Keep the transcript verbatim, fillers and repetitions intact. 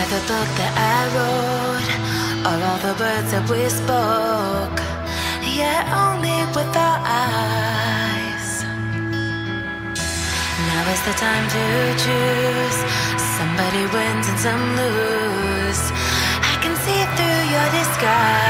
Inside the book that I wrote, all of the words that we spoke, yeah, only with our eyes. Now is the time to choose. Somebody wins and some lose. I can see through your disguise.